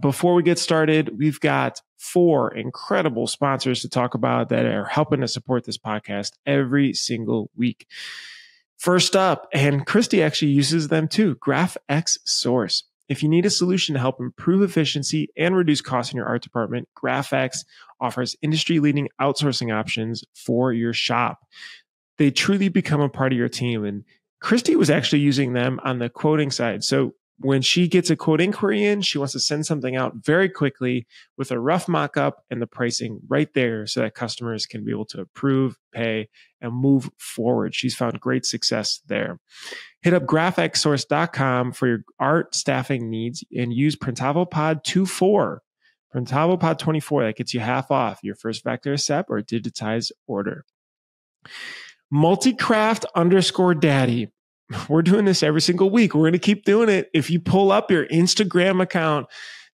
Before we get started, we've got 4 incredible sponsors to talk about that are helping to support this podcast every single week. First up, and Christy actually uses them too, GraphX Source. If you need a solution to help improve efficiency and reduce costs in your art department, GraphX offers industry-leading outsourcing options for your shop. They truly become a part of your team, and Christy was actually using them on the quoting side. So when she gets a quote inquiry in, she wants to send something out very quickly with a rough mock-up and the pricing right there so that customers can be able to approve, pay, and move forward. She's found great success there. Hit up graphxsource.com for your art staffing needs and use Printavo Pod 24. Printavo Pod 24, that gets you half off your first vector SEP or digitized order. Multicraft _daddy. We're doing this every single week. We're going to keep doing it. If you pull up your Instagram account,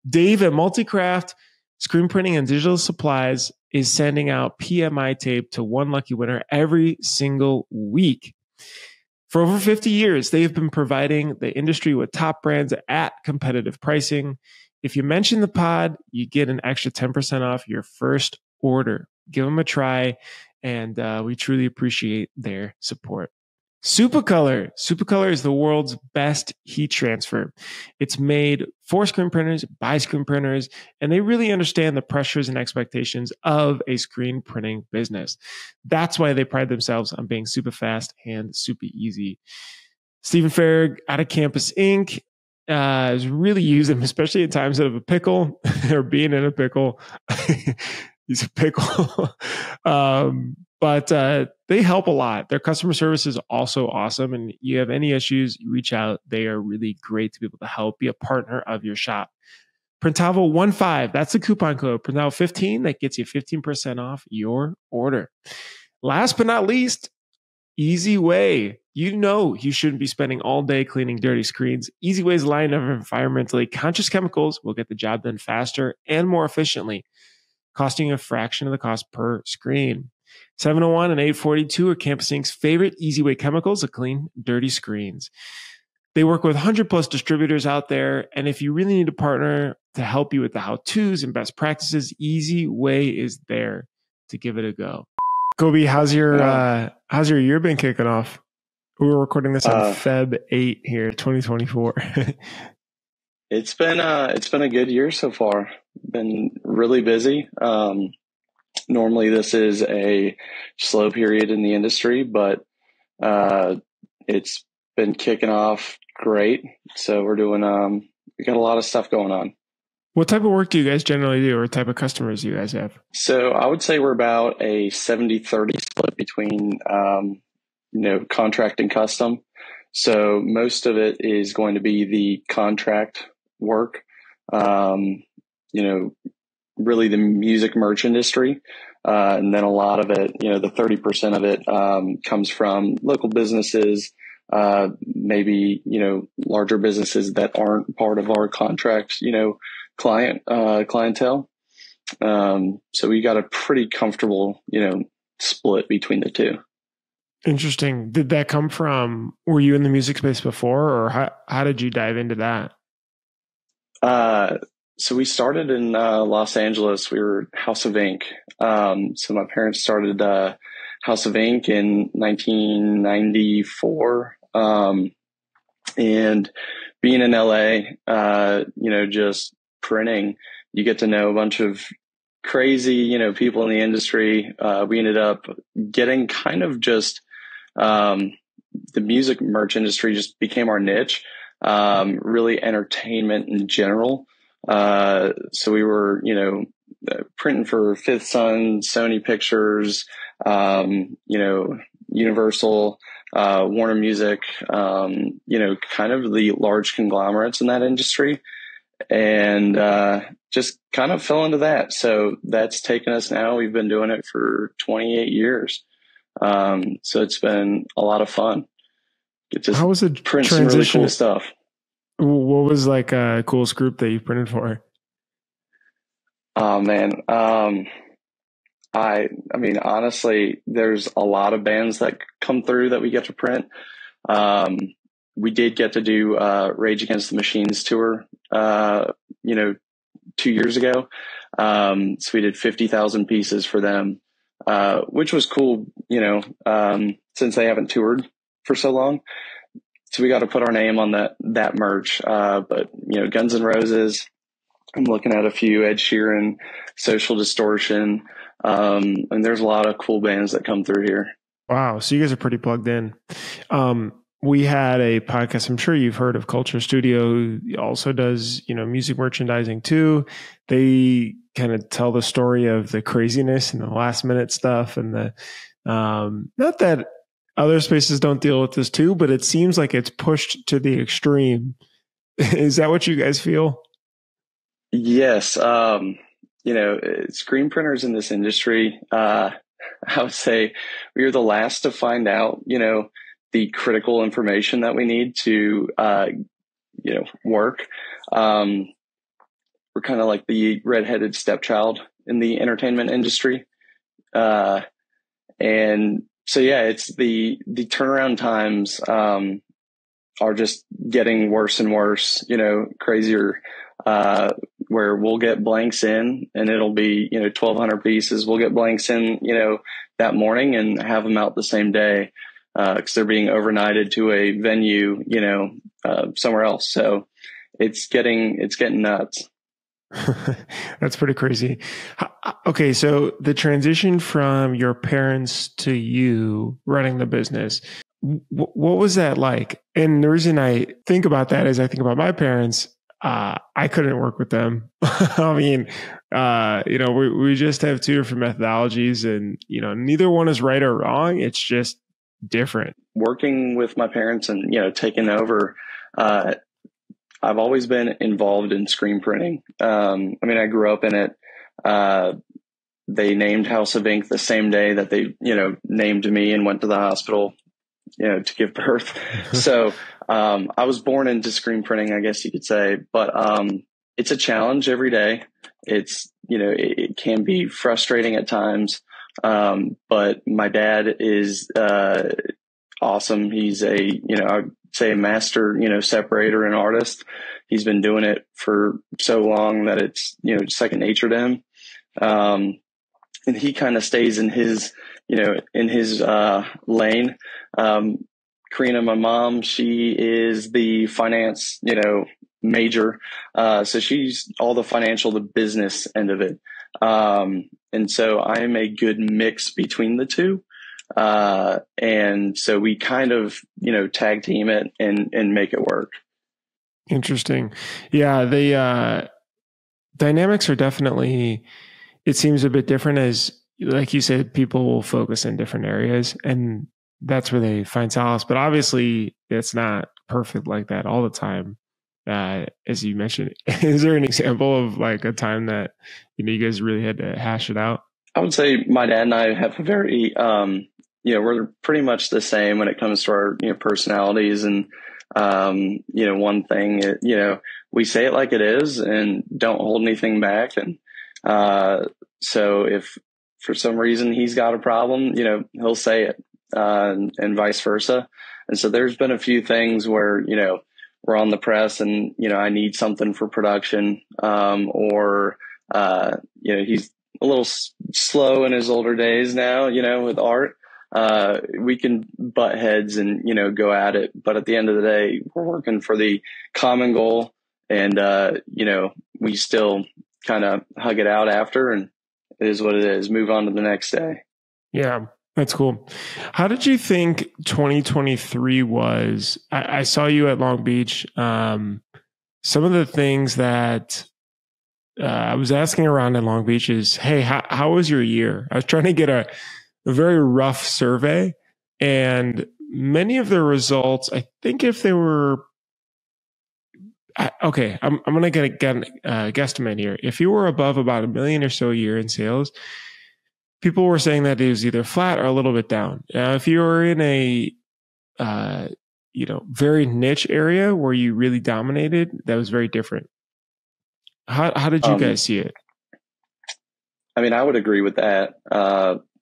Dave at Multicraft Screen Printing and Digital Supplies is sending out PMI tape to one lucky winner every single week. For over 50 years, they have been providing the industry with top brands at competitive pricing. If you mention the pod, you get an extra 10% off your first order. Give them a try, and we truly appreciate their support. Supacolor. Supacolor is the world's best heat transfer. It's made for screen printers, by screen printers, and they really understand the pressures and expectations of a screen printing business. That's why they pride themselves on being super fast and super easy. Steven Farag out of Campus Inc. is really using them, especially at times of a pickle or being in a pickle. He's a pickle. But they help a lot. Their customer service is also awesome. And you have any issues, you reach out. They are really great to be able to help, be a partner of your shop. Printavo15, that's the coupon code. Printavo15, that gets you 15% off your order. Last but not least, Easy Way. You know you shouldn't be spending all day cleaning dirty screens. Easy Way's line of environmentally conscious chemicals will get the job done faster and more efficiently, costing a fraction of the cost per screen. 701 and 842 are Campus Inc's favorite Easy Way chemicals to clean dirty screens. They work with 100+ distributors out there, and if you really need a partner to help you with the how-tos and best practices, Easy Way is there to give it a go. Coby, how's your year been kicking off? We were recording this on Feb 8 here, 2024. It's been a good year so far. Been really busy. Normally this is a slow period in the industry, but it's been kicking off great. So we're doing, we got a lot of stuff going on. What type of work do you guys generally do, or what type of customers do you guys have? So I would say we're about a 70-30 split between, contract and custom. So most of it is going to be the contract work, really the music merch industry. And then a lot of it, the 30% of it, comes from local businesses, maybe, larger businesses that aren't part of our contract, clientele. So we got a pretty comfortable, split between the two. Interesting. Did that come from, were you in the music space before, or how did you dive into that? So we started in Los Angeles. We were House of Ink. So my parents started House of Ink in 1994. And being in LA, just printing, you get to know a bunch of crazy, people in the industry. We ended up getting kind of just the music merch industry just became our niche, really entertainment in general. So we were, printing for Fifth Sun, Sony Pictures, Universal, Warner Music, kind of the large conglomerates in that industry, and just kind of fell into that. So that's taken us now. We've been doing it for 28 years. So it's been a lot of fun. How was it? Print some really cool stuff. What was like a coolest group that you printed for? Oh man. I mean, honestly, there's a lot of bands that come through that we get to print. we did get to do Rage Against the Machine's tour, 2 years ago. So we did 50,000 pieces for them, which was cool, since they haven't toured for so long. So we got to put our name on that merch. But, Guns N' Roses, I'm looking at a few, Ed Sheeran, Social Distortion. And there's a lot of cool bands that come through here. Wow. So you guys are pretty plugged in. We had a podcast, I'm sure you've heard of, Culture Studio, who also does, music merchandising too. They kind of tell the story of the craziness and the last minute stuff and the, not that other spaces don't deal with this too, but it seems like it's pushed to the extreme. Is that what you guys feel? Yes. Screen printers in this industry, I would say we are the last to find out, the critical information that we need to, work. We're kind of like the redheaded stepchild in the entertainment industry. And so, yeah, it's the turnaround times, are just getting worse and worse, crazier, where we'll get blanks in and it'll be, 1,200 pieces. We'll get blanks in, that morning and have them out the same day, 'cause they're being overnighted to a venue, somewhere else. So it's getting nuts. That's pretty crazy. Okay. So the transition from your parents to you running the business, what was that like? And the reason I think about that is I think about my parents. I couldn't work with them. I mean, we just have two different methodologies and, neither one is right or wrong. It's just different. Working with my parents and, taking over, I've always been involved in screen printing. I grew up in it. They named House of Ink the same day that they, named me and went to the hospital, to give birth. So, I was born into screen printing, I guess you could say, but, it's a challenge every day. It's, it can be frustrating at times. But my dad is, awesome. He's a, I'd say a master, separator and artist. He's been doing it for so long that it's, second nature to him. And he kind of stays in his, lane. Karina, my mom, she is the finance, major. So she's all the financial, the business end of it. And so I am a good mix between the two. And so we kind of, tag team it and make it work. Interesting. Yeah. The, dynamics are definitely, it seems a bit different, as like you said, people will focus in different areas and that's where they find solace. But obviously it's not perfect like that all the time. As you mentioned, is there an example of like a time that, you guys really had to hash it out? I would say my dad and I have a very, we're pretty much the same when it comes to our, personalities and, one thing, we say it like it is and don't hold anything back. And, so if for some reason he's got a problem, he'll say it. And vice versa. And so there's been a few things where, we're on the press and, I need something for production, he's a little slow in his older days now, with art. We can butt heads and, go at it. But at the end of the day, we're working for the common goal and, we still kind of hug it out after, and it is what it is. Move on to the next day. Yeah. That's cool. How did you think 2023 was? I saw you at Long Beach. Some of the things that I was asking around in Long Beach is, hey, how was your year? I was trying to get a very rough survey, and many of the results, I think if they were, okay, I'm going to get a guesstimate here. If you were above about $1 million or so a year in sales, people were saying that it was either flat or a little bit down. Now, if you were in a, very niche area where you really dominated, that was very different. How did you guys see it? I mean, I would agree with that.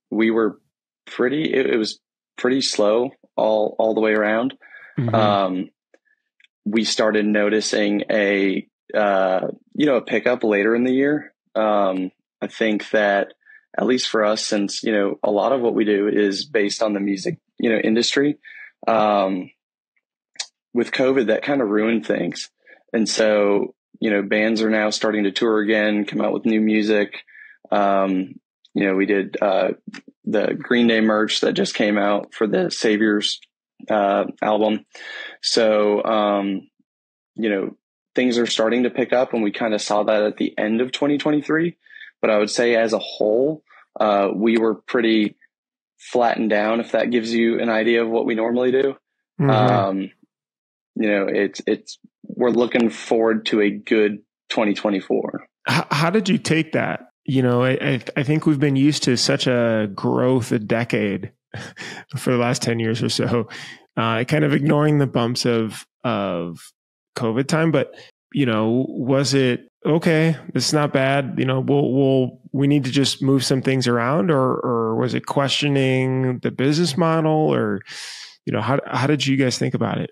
We were pretty, it was pretty slow all the way around. Mm-hmm. we started noticing a pickup later in the year. I think that at least for us, since, a lot of what we do is based on the music, industry, with COVID, that kind of ruined things. And so, bands are now starting to tour again, come out with new music. We did the Green Day merch that just came out for the Saviors album. So, things are starting to pick up, and we kind of saw that at the end of 2023. But I would say as a whole, we were pretty flattened down, if that gives you an idea of what we normally do. Mm-hmm. We're looking forward to a good 2024. How did you take that? I think we've been used to such a growth a decade for the last 10 years or so, kind of ignoring the bumps of COVID time. But, was it, okay, this is not bad, we need to just move some things around, or was it questioning the business model, or, how did you guys think about it?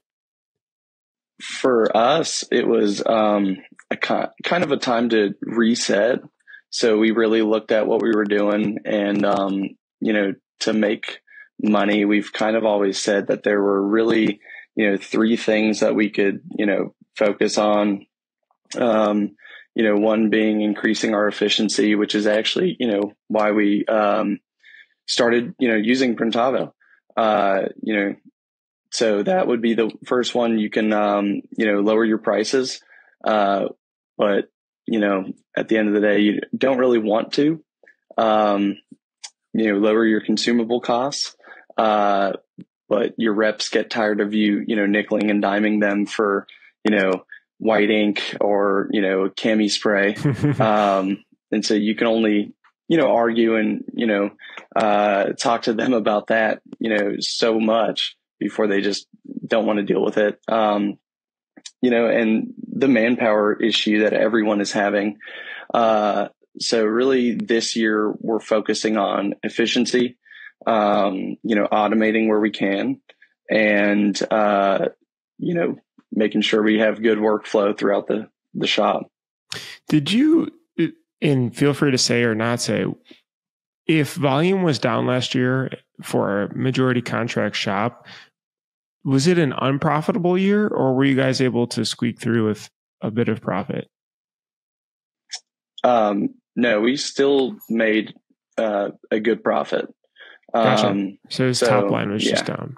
For us, it was kind of a time to reset. So we really looked at what we were doing, and, to make money, we've kind of always said that there were really, three things that we could, focus on. One being increasing our efficiency, which is actually, why we started, using Printavo. So that would be the first one. You can, lower your prices. But, at the end of the day, you don't really want to, lower your consumable costs. But your reps get tired of you, nickeling and diming them for, white ink or, cami spray. And so you can only, argue and, talk to them about that, so much before they just don't want to deal with it. And the manpower issue that everyone is having. So really this year we're focusing on efficiency, automating where we can, and, making sure we have good workflow throughout the shop. Did you, and feel free to say or not say, if volume was down last year for a majority contract shop, was it an unprofitable year, or were you guys able to squeak through with a bit of profit? No, we still made a good profit. Gotcha. So his top line was just down.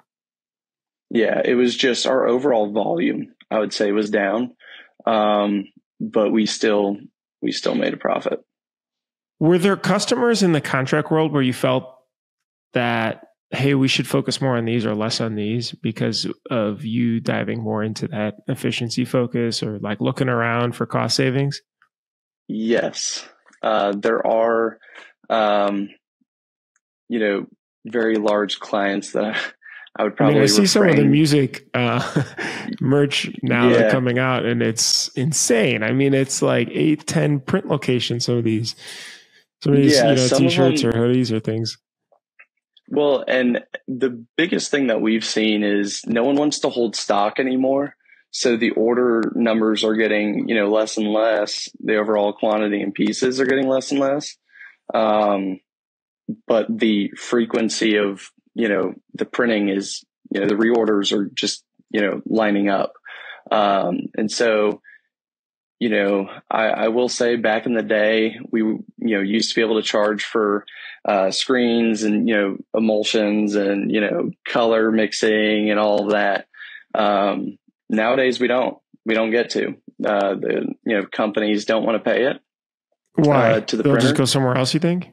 Yeah, it was just our overall volume, I would say, was down. But we still made a profit. Were there customers in the contract world where you felt that, hey, we should focus more on these or less on these because of you diving more into that efficiency focus, or like looking around for cost savings? Yes. There are, very large clients that I would probably see some of the music merch now that are coming out, and it's insane. I mean, it's like 8-10 print locations, some of these t-shirts or hoodies or things. Well, and the biggest thing that we've seen is no one wants to hold stock anymore. So the order numbers are getting, less and less. The overall quantity and pieces are getting less and less. But the frequency of, the printing is, the reorders are just, lining up. And so, I will say back in the day, we, used to be able to charge for, screens and, emulsions and, color mixing and all of that. Nowadays we don't get to, the, companies don't want to pay it. Why? To the printer. They'll just go somewhere else, you think?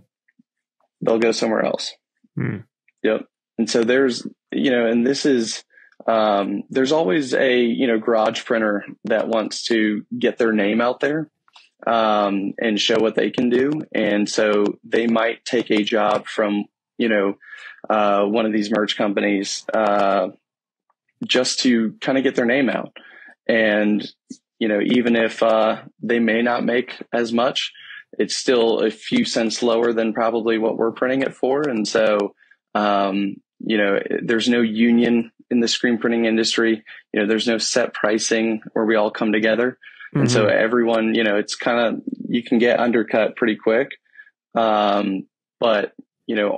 They'll go somewhere else. Hmm. Yep. And so there's, and this is, there's always a, garage printer that wants to get their name out there, and show what they can do. And so they might take a job from, one of these merch companies, just to kind of get their name out. And, even if, they may not make as much, it's still a few cents lower than probably what we're printing it for. And so, there's no union in the screen printing industry, you know, there's no set pricing where we all come together. Mm-hmm. And so everyone, you know, it's kind of, you can get undercut pretty quick. But, you know,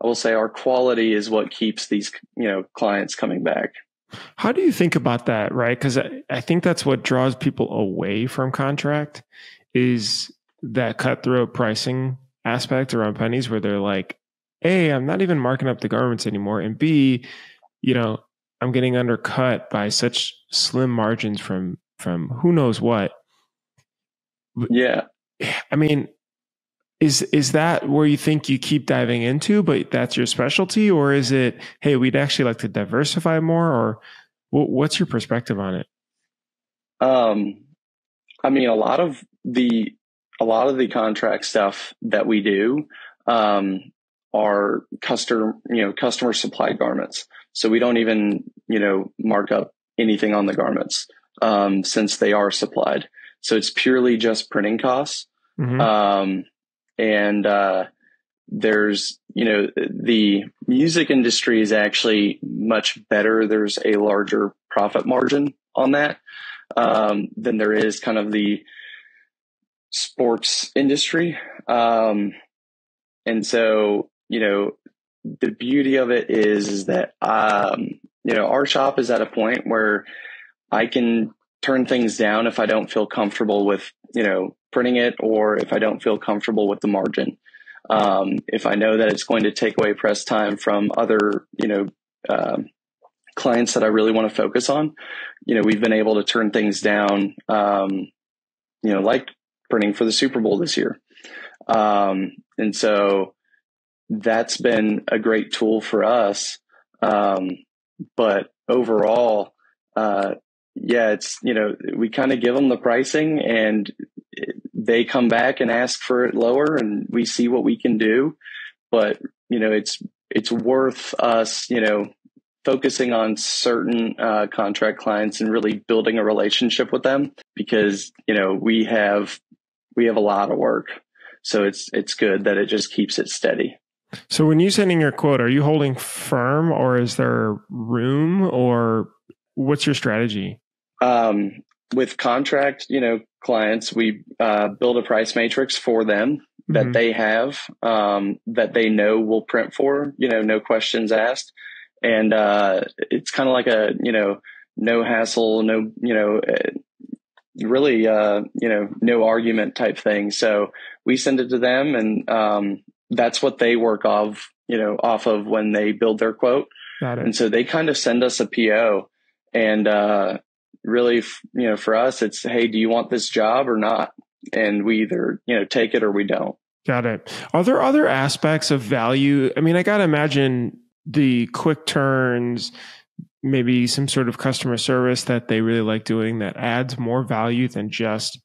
I will say our quality is what keeps these, you know, clients coming back. How do you think about that? Right. Cause I think that's what draws people away from contract, is that cutthroat pricing aspect around pennies, where they're like, A, I'm not even marking up the garments anymore. And B, you know, I'm getting undercut by such slim margins from who knows what. Yeah. I mean, is that where you think you keep diving into, but that's your specialty? Or is it, hey, we'd actually like to diversify more? Or what's your perspective on it? I mean, a lot of the contract stuff that we do, are customer supplied garments. So we don't even, you know, mark up anything on the garments, since they are supplied. So it's purely just printing costs. Mm-hmm. And there's, you know, the music industry is actually much better. There's a larger profit margin on that, than there is kind of the sports industry. And so, you know, the beauty of it is that, you know, our shop is at a point where I can turn things down if I don't feel comfortable with, you know, printing it, or if I don't feel comfortable with the margin. If I know that it's going to take away press time from other, you know, clients that I really want to focus on, you know, we've been able to turn things down, you know, like printing for the Super Bowl this year. And so that's been a great tool for us. But overall, yeah, it's, you know, we kind of give them the pricing and they come back and ask for it lower, and we see what we can do. But, you know, it's worth us, you know, focusing on certain contract clients and really building a relationship with them, because, you know, we have a lot of work. So it's good that it just keeps it steady. So when you send in your quote, are you holding firm, or is there room, or what's your strategy? With contract, you know, clients, we build a price matrix for them that mm-hmm. they have, that they know will print for, you know, no questions asked. And it's kind of like a, you know, no hassle, no, you know, really, you know, no argument type thing. So we send it to them, and that's what they work off, you know, off of when they build their quote. Got it. And so they kind of send us a PO, and really, you know, for us, it's, hey, do you want this job or not? And we either, you know, take it or we don't. Got it. Are there other aspects of value? I mean, I got to imagine the quick turns, maybe some sort of customer service that they really like doing that adds more value than just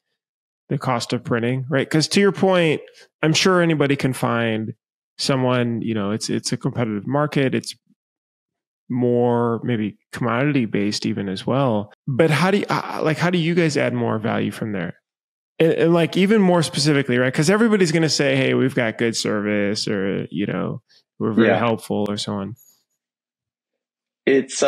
the cost of printing, right? Because to your point, I'm sure anybody can find someone, you know, it's a competitive market. It's more maybe commodity based even as well. But how do you guys add more value from there? And like even more specifically, right? Because everybody's going to say, hey, we've got good service, or, you know, we're very helpful, or so on. It's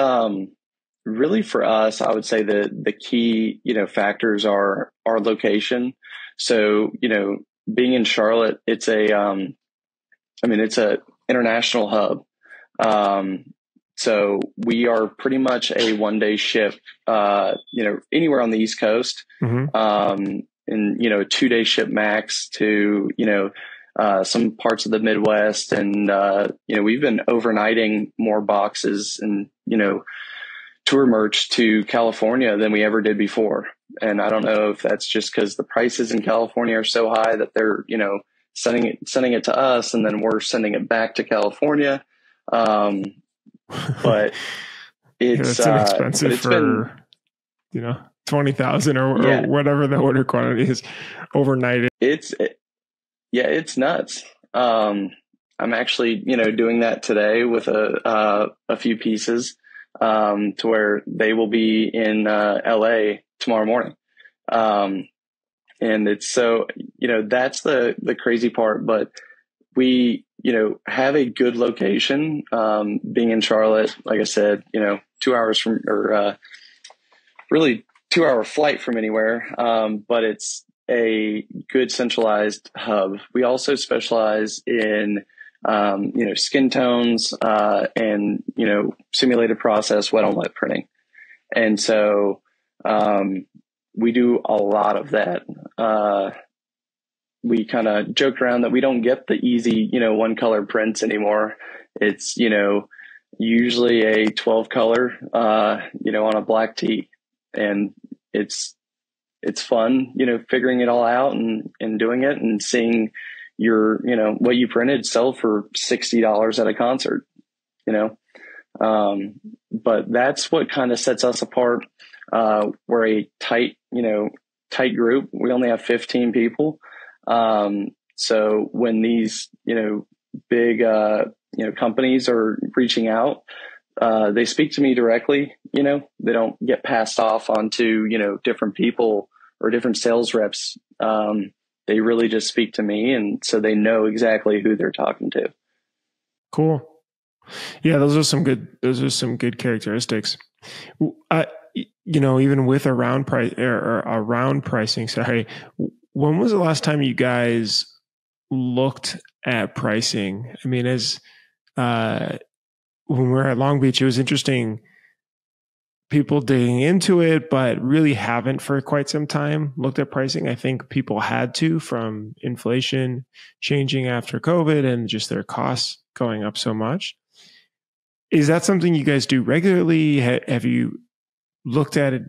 really for us, I would say the key, you know, factors are our location. So, you know, being in Charlotte, it's a, I mean, it's a international hub. So we are pretty much a one-day ship, you know, anywhere on the East Coast, mm-hmm. And, you know, a two-day ship max to, you know, some parts of the Midwest. And, you know, we've been overnighting more boxes and, you know, tour merch to California than we ever did before. And I don't know if that's just because the prices in California are so high that they're, you know, sending it to us, and then we're sending it back to California. But it's, yeah, that's inexpensive, it's for, been, you know, 20,000 or whatever the order quantity is overnighted. Yeah, it's nuts. I'm actually, you know, doing that today with a few pieces, to where they will be in LA tomorrow morning. And it's so, you know, that's the crazy part. But we, you know, have a good location, being in Charlotte, like I said, you know, 2 hours from, or, really 2 hour flight from anywhere. But it's a good centralized hub. We also specialize in, you know, skin tones, and, you know, simulated process, wet on wet printing. And so, we do a lot of that. We kind of joked around that we don't get the easy, you know, one color prints anymore. It's, you know, usually a 12 color, you know, on a black tee, and it's fun, you know, figuring it all out and doing it and seeing your, you know, what you printed sell for $60 at a concert, you know? But that's what kind of sets us apart. We're a tight, you know, tight group. We only have 15 people. So when these, you know, big, you know, companies are reaching out, they speak to me directly, you know, they don't get passed off onto, you know, different people or different sales reps. They really just speak to me. And so they know exactly who they're talking to. Cool. Yeah. Those are some good characteristics. You know, even with around pricing, sorry, when was the last time you guys looked at pricing? I mean, as when we were at Long Beach, it was interesting, people digging into it, but really haven't for quite some time looked at pricing. I think people had to, from inflation changing after COVID and just their costs going up so much. Is that something you guys do regularly? Have you looked at it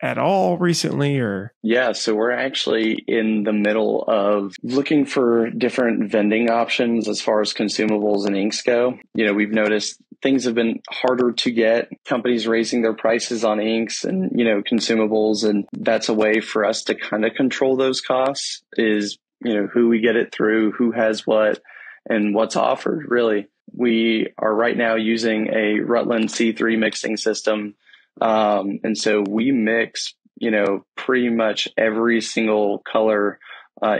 at all recently, or? Yeah. So we're actually in the middle of looking for different vending options as far as consumables and inks go. You know, we've noticed things have been harder to get, companies raising their prices on inks and, you know, consumables. And that's a way for us to kind of control those costs is, you know, who we get it through, who has what, and what's offered really. We are right now using a Rutland C3 mixing system. And so we mix, you know, pretty much every single color,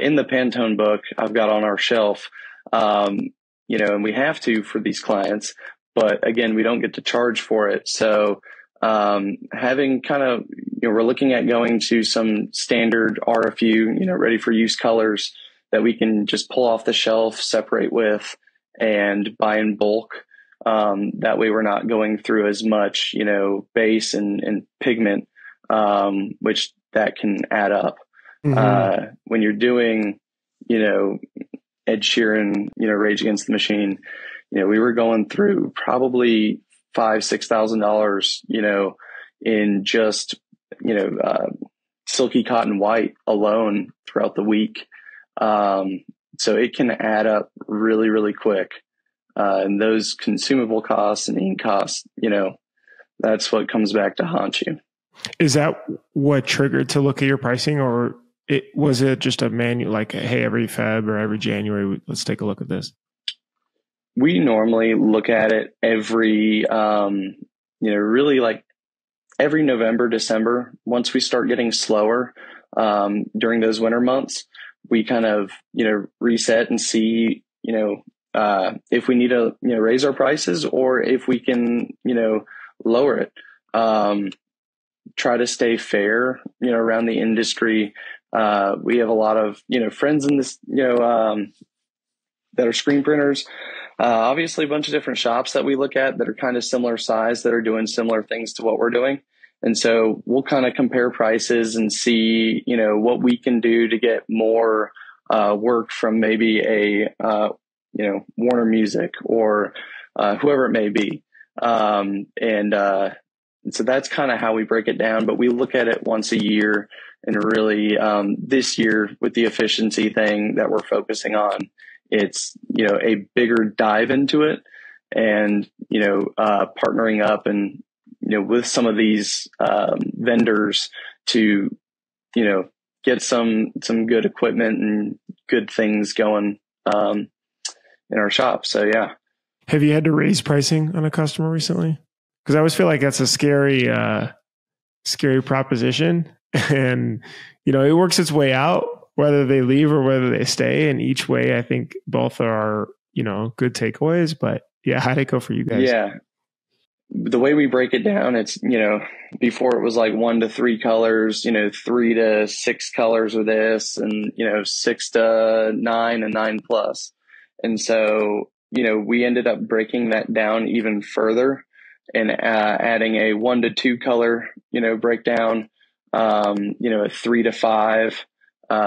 in the Pantone book I've got on our shelf. You know, and we have to for these clients, but again, we don't get to charge for it. So, having kind of, you know, we're looking at going to some standard RFU, you know, ready for use colors that we can just pull off the shelf, separate with, and buy in bulk. That way we're not going through as much, you know, base and pigment, which that can add up. Mm-hmm. When you're doing, you know, Ed Sheeran, you know, Rage Against the Machine, you know, we were going through probably $5,000 to $6,000, you know, in just, you know, silky cotton white alone throughout the week. So it can add up really, really quick. And those consumable costs and ink costs, you know, that's what comes back to haunt you. Is that what triggered to look at your pricing, or was it just a manual, like, hey, every Feb or every January, let's take a look at this? We normally look at it every, you know, really like every November, December. Once we start getting slower during those winter months, we kind of, you know, reset and see, you know, if we need to, you know, raise our prices, or if we can, you know, lower it, try to stay fair, you know, around the industry. We have a lot of, you know, friends in this, you know, that are screen printers, obviously a bunch of different shops that we look at that are kind of similar size that are doing similar things to what we're doing. And so we'll kind of compare prices and see, you know, what we can do to get more, work from maybe a, you know, Warner Music or whoever it may be. And so that's kind of how we break it down. But we look at it once a year, and really this year with the efficiency thing that we're focusing on, it's, you know, a bigger dive into it, and, you know, partnering up and, you know, with some of these vendors to, you know, get some good equipment and good things going. In our shop. So yeah. Have you had to raise pricing on a customer recently? Because I always feel like that's a scary, scary proposition. And, you know, it works its way out whether they leave or whether they stay. And each way, I think both are, you know, good takeaways. But yeah, how'd it go for you guys? Yeah. The way we break it down, it's, you know, before it was like 1 to 3 colors, you know, 3 to 6 colors of this, and, you know, 6 to 9 and 9+. And so, you know, we ended up breaking that down even further and adding a 1 to 2 color, you know, breakdown, you know, a 3 to 5,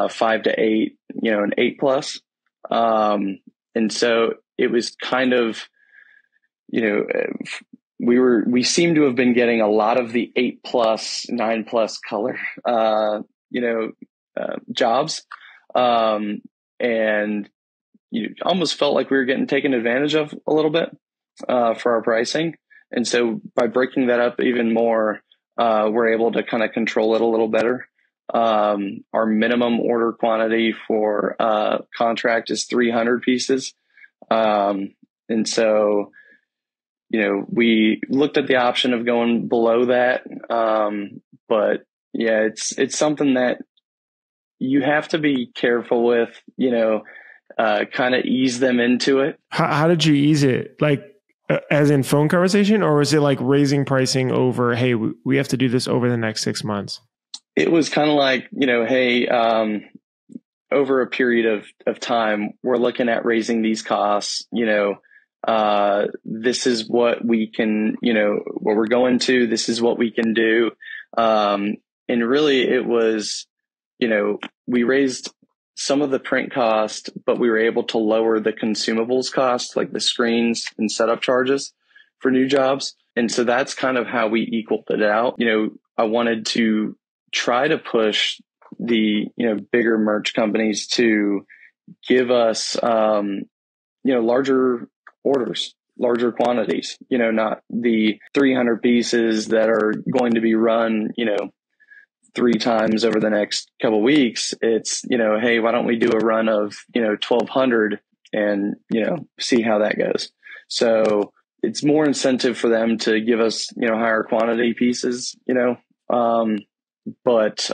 5 to 8, you know, an 8+. And so it was kind of, you know, we seem to have been getting a lot of the 8+, 9+ color, you know, jobs. And you almost felt like we were getting taken advantage of a little bit, for our pricing. And so by breaking that up even more, we're able to kind of control it a little better. Our minimum order quantity for, contract is 300 pieces. And so, you know, we looked at the option of going below that. But yeah, it's something that you have to be careful with, you know, kind of ease them into it. How did you ease it? Like as in phone conversation, or was it like raising pricing over, hey, we have to do this over the next 6 months? It was kind of like, you know, hey, over a period of time, we're looking at raising these costs, you know, this is what we can, you know, what we're going to, this is what we can do. And really it was, you know, we raised some of the print cost, but we were able to lower the consumables cost, like the screens and setup charges for new jobs. And so that's kind of how we equaled it out. You know, I wanted to try to push the, you know, bigger merch companies to give us, you know, larger orders, larger quantities, you know, not the 300 pieces that are going to be run, you know, 3 times over the next couple of weeks. It's, you know, hey, why don't we do a run of, you know, 1,200 and, you know, see how that goes. So it's more incentive for them to give us, you know, higher quantity pieces, you know, but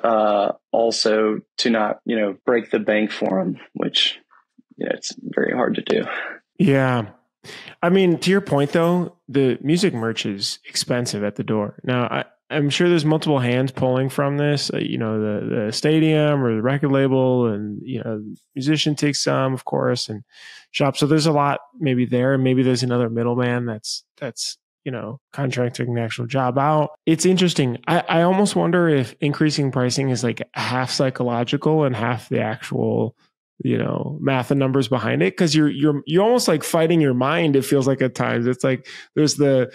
also to not, you know, break the bank for them, which, you know, it's very hard to do. Yeah. I mean, to your point though, the music merch is expensive at the door. Now, I'm sure there's multiple hands pulling from this, you know, the stadium or the record label, and, you know, the musician takes some, of course, and shops. So there's a lot maybe there, and maybe there's another middleman that's, you know, contracting the actual job out. It's interesting. I almost wonder if increasing pricing is like half psychological and half the actual, you know, math and numbers behind it. 'Cause you're almost like fighting your mind. It feels like at times it's like, there's the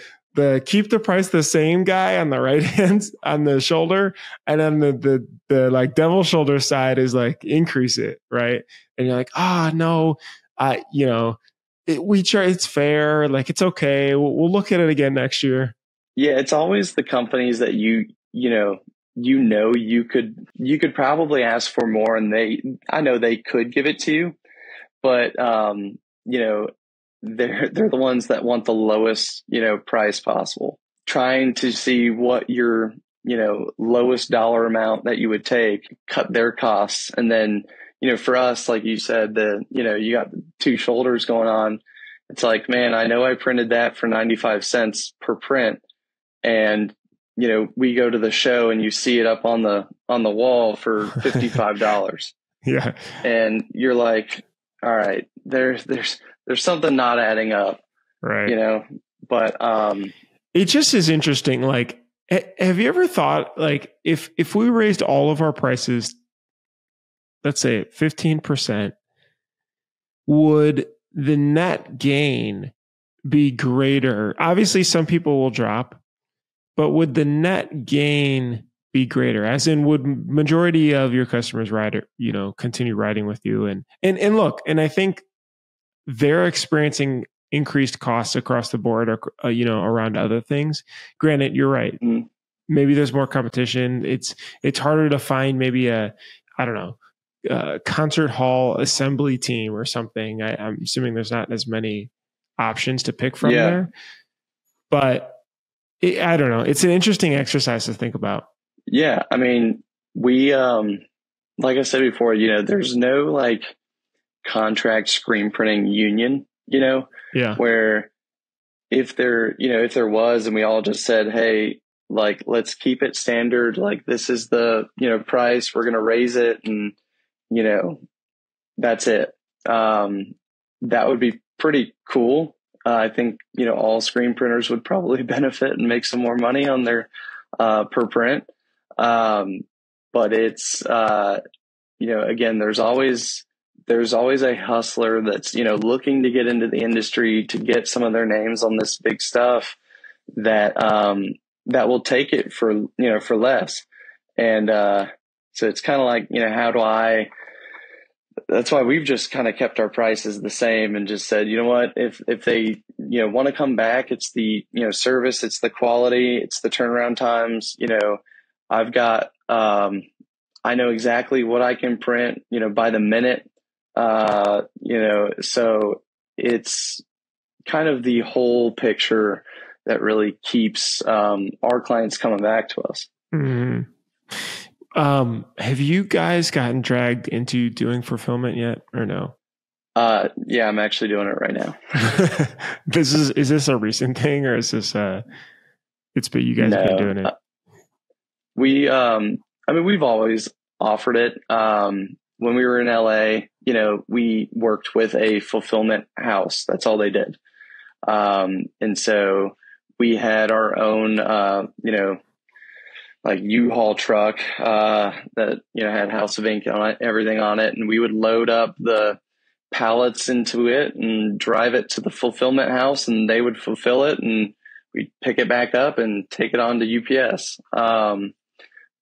keep the price the same guy on the right hand on the shoulder, and then the like devil shoulder side is like increase it, right? And you're like, ah, oh, no, you know, it's fair, like it's okay, we'll look at it again next year. Yeah, it's always the companies that you know you could probably ask for more, and I know they could give it to you, but you know, They're the ones that want the lowest, you know, price possible. Trying to see what your, you know, lowest dollar amount that you would take, cut their costs. And then, you know, for us, like you said, you know, you got two shoulders going on. It's like, man, I know I printed that for 95 cents per print. And, you know, we go to the show and you see it up on the wall for $55. Yeah. And you're like, all right, there's something not adding up, right? You know, but, it just is interesting. Like, have you ever thought, like, if we raised all of our prices, let's say 15%, would the net gain be greater? Obviously some people will drop, but would the net gain be greater? As in, would majority of your customers continue riding with you? And look, and I think they're experiencing increased costs across the board, or, you know, around other things. Granted, you're right. Mm-hmm. Maybe there's more competition. It's harder to find maybe a concert hall assembly team or something. I'm assuming there's not as many options to pick from there, but I don't know. It's an interesting exercise to think about. Yeah. I mean, we, like I said before, you know, there's no like contract screen printing union, you know, yeah, where if there, you know, if there was, and we all just said, hey, like, let's keep it standard. Like, this is the, you know, price, we're going to raise it. And, you know, that's it. That would be pretty cool. I think, you know, all screen printers would probably benefit and make some more money on their per print. But it's, you know, again, there's always a hustler that's, you know, looking to get into the industry to get some of their names on this big stuff that, that will take it for, you know, for less. And, so it's kind of like, you know, how do I, that's why we've just kind of kept our prices the same and just said, you know what, if they, you know, want to come back, it's the, you know, service, it's the quality, it's the turnaround times, you know, I've got, I know exactly what I can print, you know, by the minute, you know, so it's kind of the whole picture that really keeps, our clients coming back to us. Mm-hmm. Have you guys gotten dragged into doing fulfillment yet or no? Yeah, I'm actually doing it right now. Is this a recent thing or is this, it's been, you guys have been doing it? We, I mean, we've always offered it. When we were in LA, you know, we worked with a fulfillment house. That's all they did. And so we had our own, you know, like U-Haul truck, that, you know, had House of Ink on it, everything on it. And we would load up the pallets into it and drive it to the fulfillment house and they would fulfill it. And we'd pick it back up and take it on to UPS.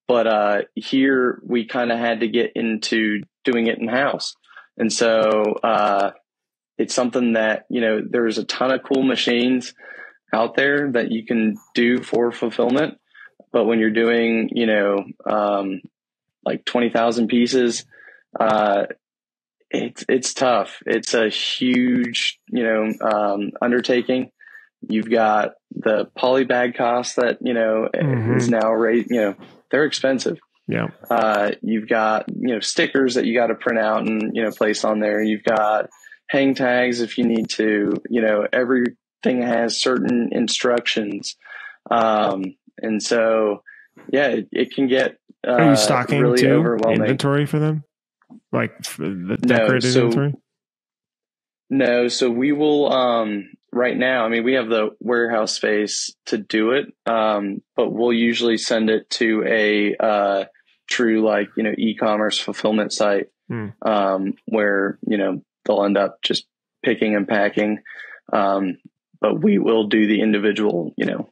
But here we kind of had to get into doing it in house. And so it's something that, you know, there's a ton of cool machines out there that you can do for fulfillment. But when you're doing, you know, like 20,000 pieces, it's tough. It's a huge, you know, undertaking. You've got the poly bag cost that, you know, mm-hmm. is now you know, they're expensive. Yeah. You've got, you know, stickers that you got to print out and, you know, place on there. You've got hang tags if you need to, you know, everything has certain instructions. And so, yeah, it can get, are you stocking really too? Overwhelming inventory for them? Like for the decorated inventory? No. So we will, right now, I mean, we have the warehouse space to do it, but we'll usually send it to a true, like, you know, e-commerce fulfillment site where, you know, they'll end up just picking and packing. But we will do the individual, you know,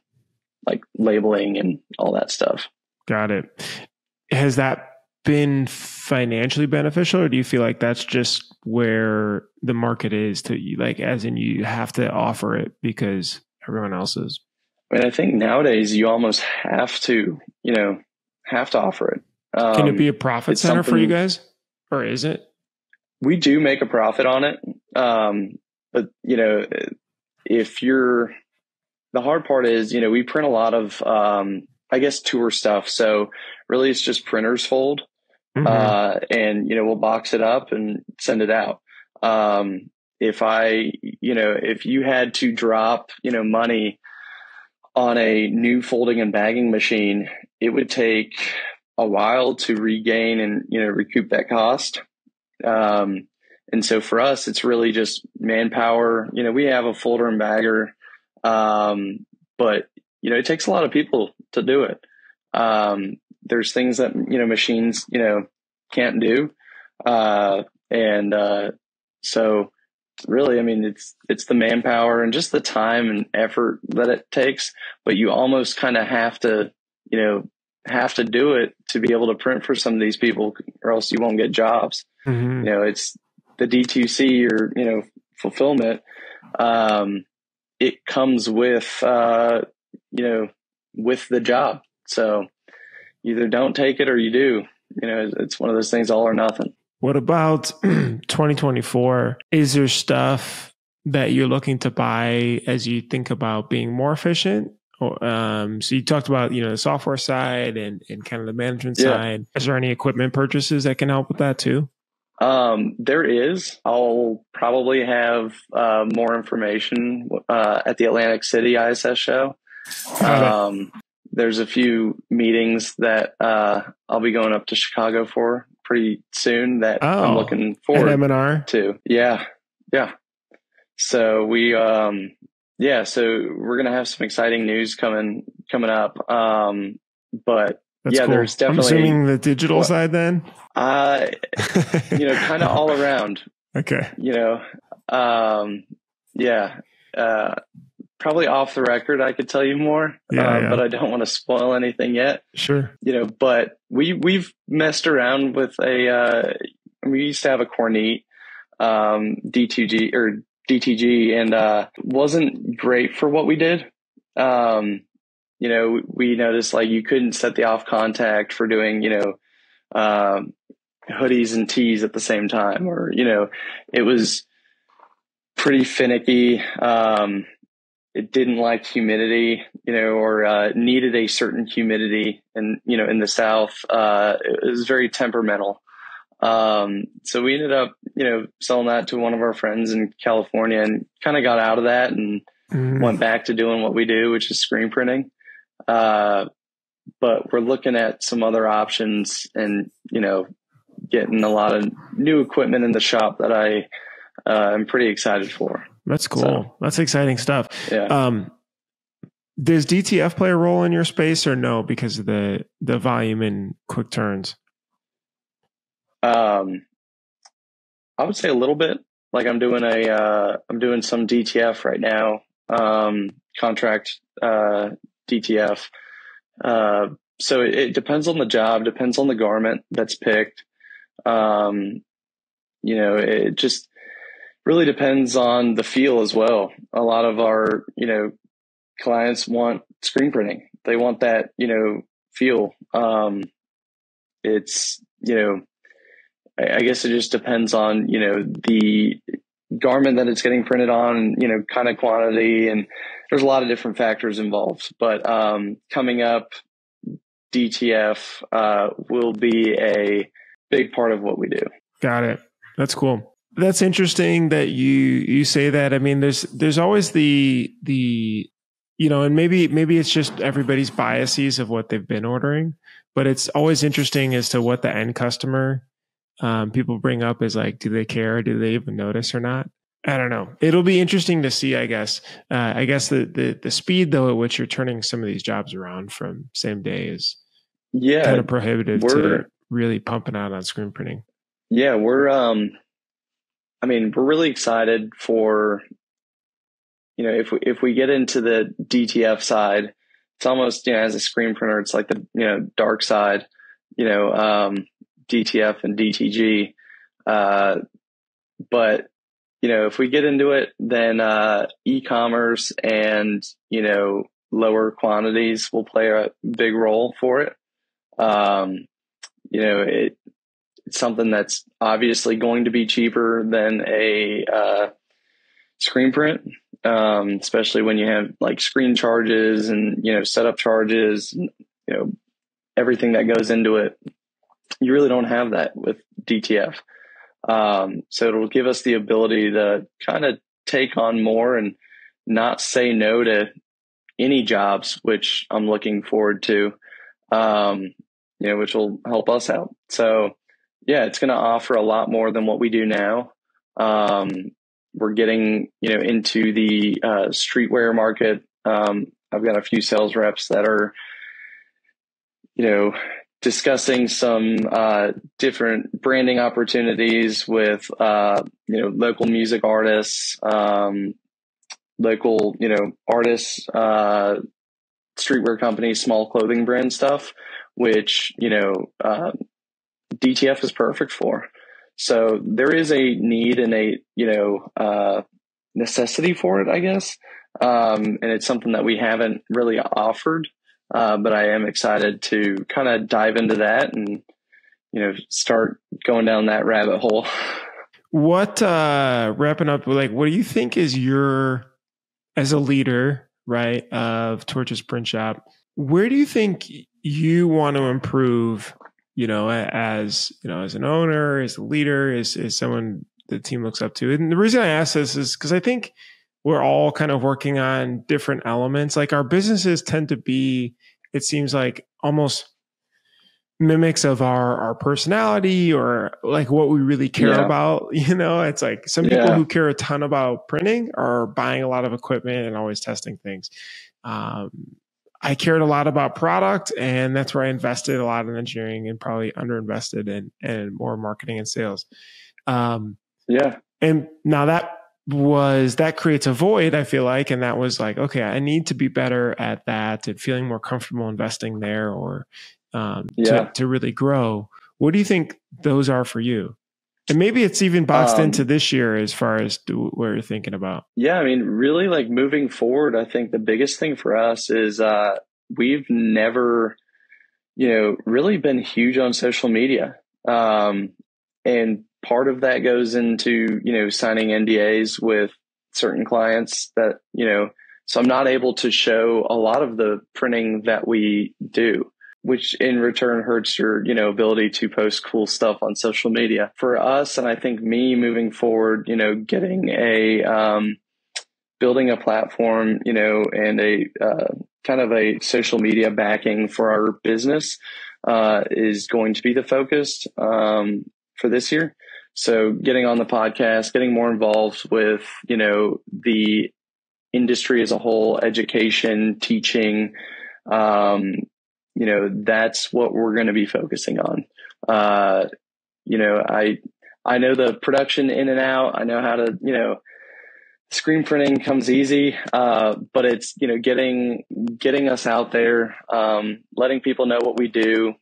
like labeling and all that stuff. Got it. Has that been financially beneficial, or do you feel like that's just where the market is to you, like as in you have to offer it because everyone else is? I mean, I think nowadays you almost have to, you know, have to offer it. Can it be a profit center for you guys, or is it? We do make a profit on it. But you know, if you're, the hard part is, you know, we print a lot of, I guess tour stuff. So really it's just printers fold. Mm-hmm. And, you know, we'll box it up and send it out. If I, you know, if you had to drop, you know, money on a new folding and bagging machine, it would take a while to regain and, you know, recoup that cost. And so for us, it's really just manpower. You know, we have a folder and bagger, but you know, it takes a lot of people to do it. There's things that, you know, machines, you know, can't do. So really, I mean, it's the manpower and just the time and effort that it takes, but you almost kind of have to, you know, have to do it to be able to print for some of these people, or else you won't get jobs. Mm-hmm. You know, it's the D2C or, you know, fulfillment. It comes with, you know, with the job. So either don't take it or you do, you know, it's one of those things, all or nothing. What about 2024? Is there stuff that you're looking to buy as you think about being more efficient, So you talked about, the software side and kind of the management side. Is there any equipment purchases that can help with that too? There is. I'll probably have more information at the Atlantic City ISS show. There's a few meetings that I'll be going up to Chicago for pretty soon that I'm looking forward to. M&R? Yeah. Yeah. So we, so we're going to have some exciting news coming up. But that's cool. There's definitely. I'm assuming the digital side then? Kind of all around. Okay. Probably off the record, I could tell you more, but I don't want to spoil anything yet. Sure. But we've messed around with we used to have a Cornit, DTG, and wasn't great for what we did. We noticed you couldn't set the off contact for doing, hoodies and tees at the same time, or, it was pretty finicky. It didn't like humidity, or needed a certain humidity. And, in the South, it was very temperamental. So we ended up, selling that to one of our friends in California and kind of got out of that and went back to doing what we do, which is screen printing. But we're looking at some other options and, getting a lot of new equipment in the shop that I am pretty excited for. That's cool. So, that's exciting stuff. Yeah. Does DTF play a role in your space or no, because of the volume and quick turns? I would say a little bit. I'm doing some DTF right now, contract DTF. So it depends on the job, depends on the garment that's picked. It just really depends on the feel as well. A lot of our, clients want screen printing. They want that, feel. It's, I guess it just depends on, the garment that it's getting printed on, kind of quantity. And there's a lot of different factors involved, but, coming up, DTF, will be a big part of what we do. Got it. That's cool. That's interesting that you say that. I mean, there's always the, and maybe it's just everybody's biases of what they've been ordering, but it's always interesting as to what the end customer, people bring up is like, do they care? Do they even notice or not? I don't know. It'll be interesting to see, I guess. I guess the speed though at which you're turning some of these jobs around from same day is kind of prohibitive to really pumping out on screen printing. Yeah, we're really excited for, if we get into the DTF side, it's almost, as a screen printer, it's like the, dark side, DTF and DTG. But, if we get into it, then e-commerce and, lower quantities will play a big role for it. It's something that's obviously going to be cheaper than a screen print, especially when you have screen charges and, setup charges, and, everything that goes into it. You really don't have that with DTF. So it'll give us the ability to kind of take on more and not say no to any jobs, which I'm looking forward to, which will help us out. So yeah, it's going to offer a lot more than what we do now. We're getting, into the streetwear market. I've got a few sales reps that are, discussing some different branding opportunities with local music artists, local artists, streetwear companies, small clothing brand stuff, which DTF is perfect for. So there is a need and a necessity for it, I guess, and it's something that we haven't really offered. But I am excited to kind of dive into that and, start going down that rabbit hole. What, wrapping up, what do you think is your, as a leader, right, of Torches Print Shop. Where do you think you want to improve, as an owner, as a leader, as someone the team looks up to? And the reason I ask this is because I think we're all kind of working on different elements. Like our businesses tend to be, it seems like, almost mimics of our personality or like what we really care about. It's like some people who care a ton about printing are buying a lot of equipment and always testing things. I cared a lot about product, and that's where I invested a lot in engineering and probably underinvested in more marketing and sales. And now that creates a void, I feel like. And that was like, okay, I need to be better at that and feeling more comfortable investing there or to really grow. What do you think those are for you? And maybe it's even boxed into this year as far as what you're thinking about. Yeah, I mean, really like moving forward, I think the biggest thing for us is we've never, really been huge on social media. And part of that goes into, signing NDAs with certain clients that, so I'm not able to show a lot of the printing that we do, which in return hurts your, ability to post cool stuff on social media. For us, and I think me moving forward, getting building a platform, and kind of a social media backing for our business is going to be the focus for this year. So getting on the podcast, getting more involved with, the industry as a whole, education, teaching, that's what we're going to be focusing on. I know the production in and out. I know how to, screen printing comes easy, but it's, getting us out there, letting people know what we do,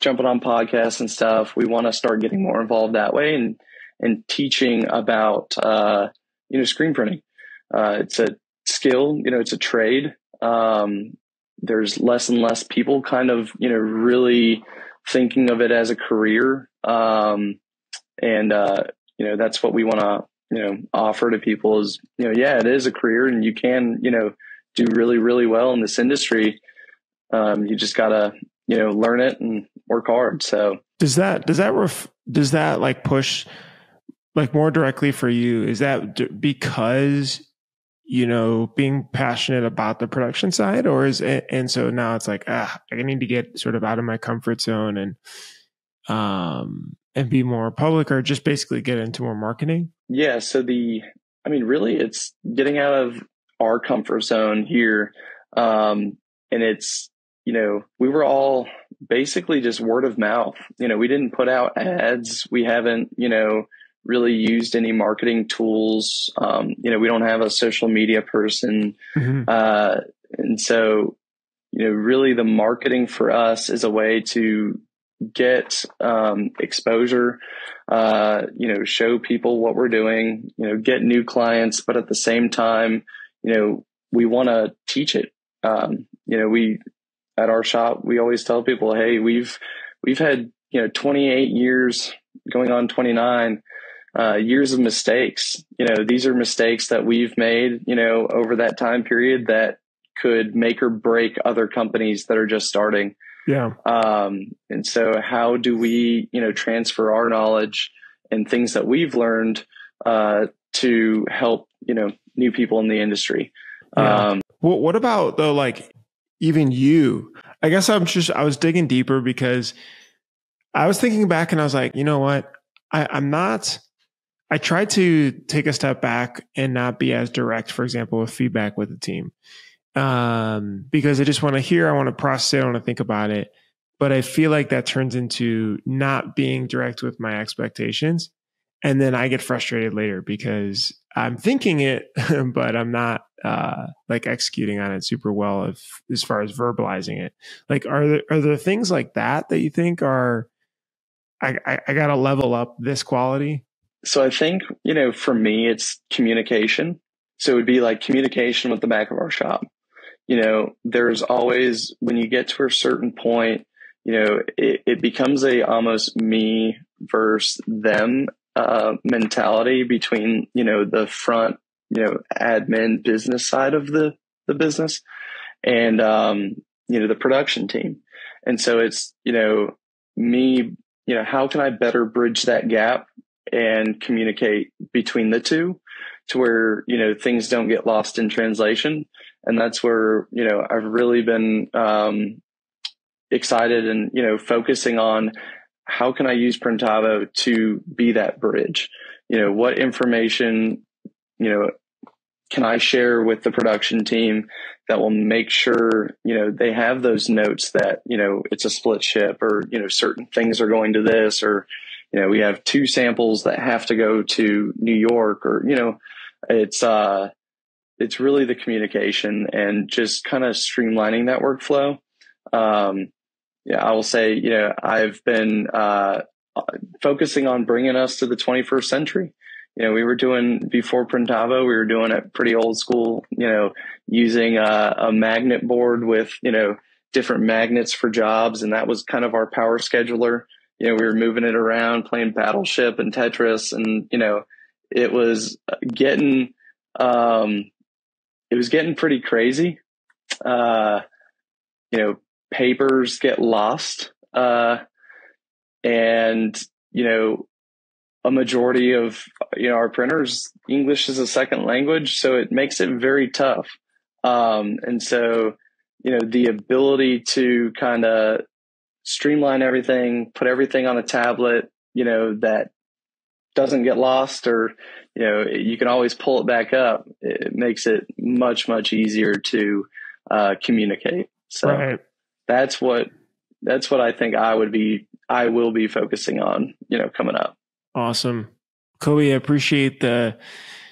jumping on podcasts and stuff. We want to start getting more involved that way and teaching about, screen printing. It's a skill, it's a trade. There's less and less people kind of, really thinking of it as a career. That's what we want to, offer to people is, it is a career and you can, do really, really well in this industry. You just gotta, learn it and work hard. So does that like push like more directly for you? Is that because being passionate about the production side, or is it, and so now it's like, I need to get sort of out of my comfort zone and be more public, or just basically get into more marketing? Yeah. So really it's getting out of our comfort zone here. And it's, we were all basically just word of mouth. We didn't put out ads. We haven't, really used any marketing tools. We don't have a social media person. Mm-hmm. And so, really the marketing for us is a way to get, exposure, show people what we're doing, get new clients, but at the same time, we want to teach it. We, at our shop, we always tell people, hey, we've had, 28 years going on 29, years of mistakes. These are mistakes that we've made, over that time period that could make or break other companies that are just starting. Yeah. And so how do we, transfer our knowledge and things that we've learned, to help, new people in the industry? Yeah. Well, what about though, like even you, I guess I was digging deeper because I was thinking back and I was like, you know what? I try to take a step back and not be as direct, for example, with feedback with the team, because I just want to hear, I want to process it, I want to think about it. But I feel like that turns into not being direct with my expectations. And then I get frustrated later because I'm thinking it, but I'm not like executing on it super well as far as verbalizing it. Like, are there things like that you think are, I got to level up this quality? So I think, for me, it's communication. So it would be like communication with the back of our shop. There's always, when you get to a certain point, it becomes a almost me versus them mentality between, the front admin business side of the business and, the production team. And so it's, me, how can I better bridge that gap and communicate between the two to where, things don't get lost in translation. And that's where, I've really been, excited and, focusing on how can I use Printavo to be that bridge? What information, can I share with the production team that will make sure, they have those notes that, it's a split ship or, certain things are going to this, or, we have two samples that have to go to New York, or, it's really the communication and just kind of streamlining that workflow. I will say, I've been, focusing on bringing us to the 21st century. We were doing before Printavo, we were doing it pretty old school, using a magnet board with, different magnets for jobs. And that was kind of our power scheduler. We were moving it around, playing Battleship and Tetris. And, it was getting, pretty crazy. Papers get lost. And, a majority of, our printers, English is a second language, so it makes it very tough. And so, the ability to kind of streamline everything, put everything on a tablet, that doesn't get lost, or, you can always pull it back up. It makes it much, much easier to, communicate. So right. that's what I think I will be focusing on, coming up. Awesome. Coby, I appreciate the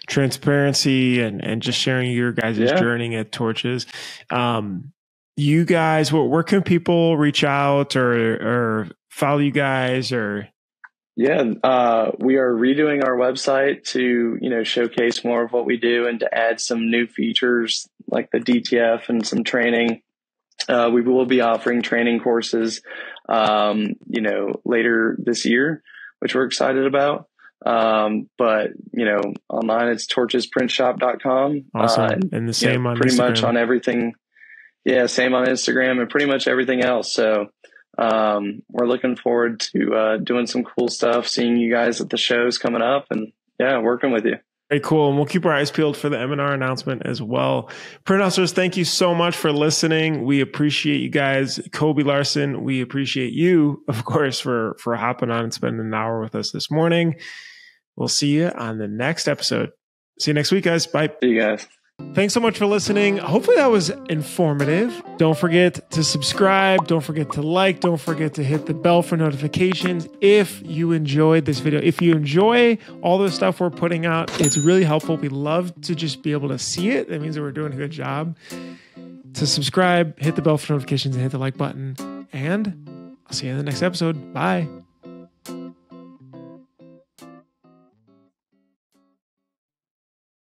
transparency and just sharing your guys' journey at Torches. You guys, where can people reach out or follow you guys or? Yeah, we are redoing our website to, showcase more of what we do and to add some new features like the DTF and some training. We will be offering training courses, later this year, which we're excited about. But online it's torchesprintshop.com. Awesome. And the same on pretty Instagram. Much on everything. Yeah. Same on Instagram and pretty much everything else. So, we're looking forward to, doing some cool stuff, seeing you guys at the shows coming up and working with you. Very cool. And we'll keep our eyes peeled for the M&R announcement as well. Printusters, thank you so much for listening. We appreciate you guys. Coby Larson, we appreciate you, of course, for hopping on and spending an hour with us this morning. We'll see you on the next episode. See you next week, guys. Bye. See you guys. Thanks so much for listening. Hopefully that was informative. Don't forget to subscribe. Don't forget to like. Don't forget to hit the bell for notifications. If you enjoyed this video, if you enjoy all the stuff we're putting out, it's really helpful. We love to just be able to see it. That means that we're doing a good job. To subscribe, hit the bell for notifications and hit the like button. And I'll see you in the next episode. Bye.